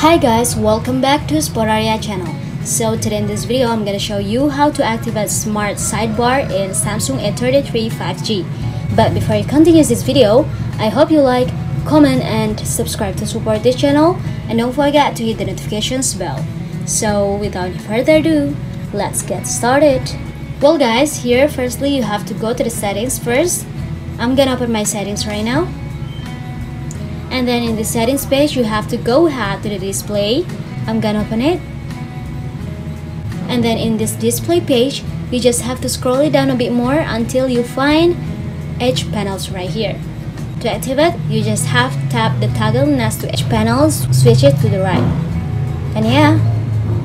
Hi guys, welcome back to Spotarya channel. So today in this video I'm going to show you how to activate smart sidebar in Samsung A33 5G. But before I continue this video, I hope you like, comment and subscribe to support this channel, and don't forget to hit the notifications bell. So without further ado, let's get started. Well guys, here firstly you have to go to the settings first. I'm gonna open my settings right now. And then in the settings page you have to go ahead to the display. I'm gonna open it, and then in this display page you just have to scroll it down a bit more until you find edge panels right here. To activate, you just have to tap the toggle next to edge panels, switch it to the right, and yeah,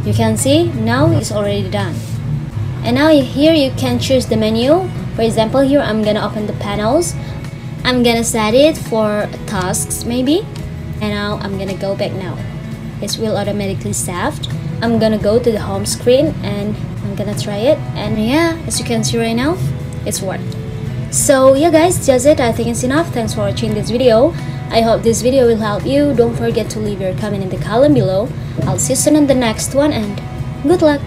you can see now it's already done. And now here you can choose the menu. For example, here I'm gonna open the panels. I'm gonna set it for tasks maybe, and now I'm gonna go back. Now it will automatically save. I'm gonna go to the home screen and I'm gonna try it, and yeah, as you can see right now, it's worked. So yeah guys, that's it. I think it's enough. Thanks for watching this video. I hope this video will help you. Don't forget to leave your comment in the column below. I'll see you soon on the next one, and good luck.